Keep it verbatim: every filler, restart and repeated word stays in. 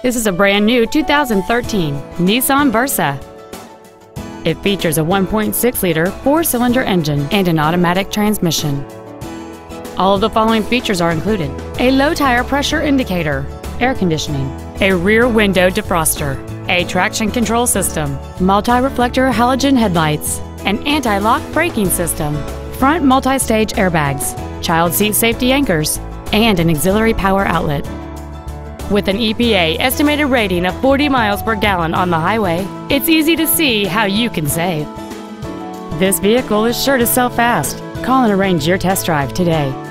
This is a brand new two thousand thirteen Nissan Versa. It features a one point six liter four-cylinder engine and an automatic transmission. All of the following features are included: a low tire pressure indicator, air conditioning, a rear window defroster, a traction control system, multi-reflector halogen headlights, an anti-lock braking system, front multi-stage airbags, child seat safety anchors, and an auxiliary power outlet. With an E P A estimated rating of forty miles per gallon on the highway, it's easy to see how you can save. This vehicle is sure to sell fast. Call and arrange your test drive today.